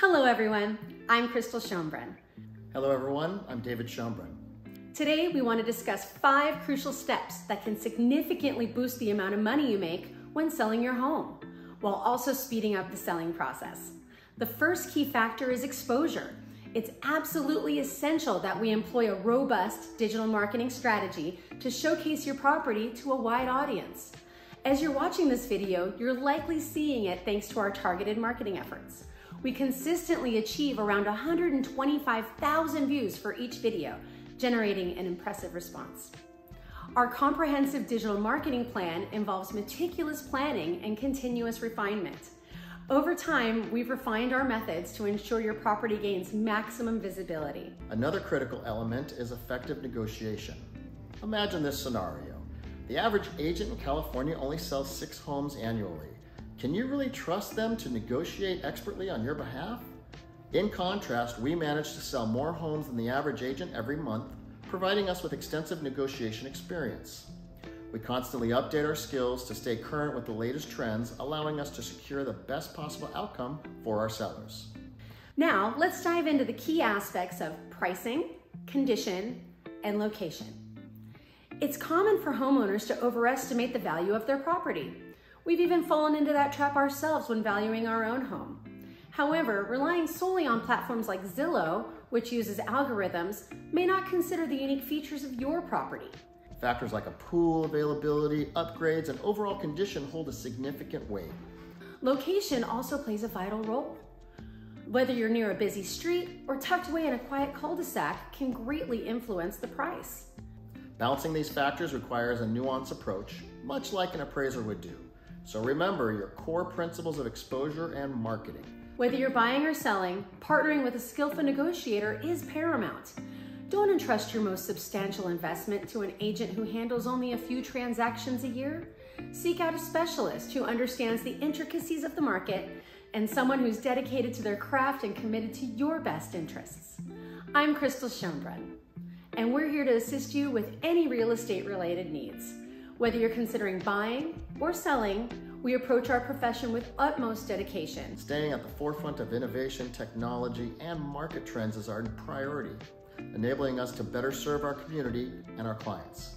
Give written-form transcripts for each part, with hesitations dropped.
Hello everyone, I'm Chrystal Schoenbrun. Hello everyone, I'm David Schoenbrun. Today we want to discuss 5 crucial steps that can significantly boost the amount of money you make when selling your home, while also speeding up the selling process. The first key factor is exposure. It's absolutely essential that we employ a robust digital marketing strategy to showcase your property to a wide audience. As you're watching this video, you're likely seeing it thanks to our targeted marketing efforts. We consistently achieve around 125,000 views for each video, generating an impressive response. Our comprehensive digital marketing plan involves meticulous planning and continuous refinement. Over time, we've refined our methods to ensure your property gains maximum visibility. Another critical element is effective negotiation. Imagine this scenario. The average agent in California only sells 6 homes annually. Can you really trust them to negotiate expertly on your behalf? In contrast, we manage to sell more homes than the average agent every month, providing us with extensive negotiation experience. We constantly update our skills to stay current with the latest trends, allowing us to secure the best possible outcome for our sellers. Now, let's dive into the key aspects of pricing, condition, and location. It's common for homeowners to overestimate the value of their property. We've even fallen into that trap ourselves when valuing our own home. However, relying solely on platforms like Zillow, which uses algorithms, may not consider the unique features of your property. Factors like a pool availability, upgrades, and overall condition hold a significant weight. Location also plays a vital role. Whether you're near a busy street or tucked away in a quiet cul-de-sac can greatly influence the price. Balancing these factors requires a nuanced approach, much like an appraiser would do. So remember your core principles of exposure and marketing. Whether you're buying or selling, partnering with a skillful negotiator is paramount. Don't entrust your most substantial investment to an agent who handles only a few transactions a year. Seek out a specialist who understands the intricacies of the market and someone who's dedicated to their craft and committed to your best interests. I'm Chrystal Schoenbrun, and we're here to assist you with any real estate related needs. Whether you're considering buying or selling, we approach our profession with utmost dedication. Staying at the forefront of innovation, technology, and market trends is our priority, enabling us to better serve our community and our clients.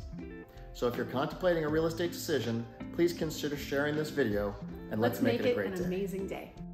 So if you're contemplating a real estate decision, please consider sharing this video, and let's make it a great day. Amazing day.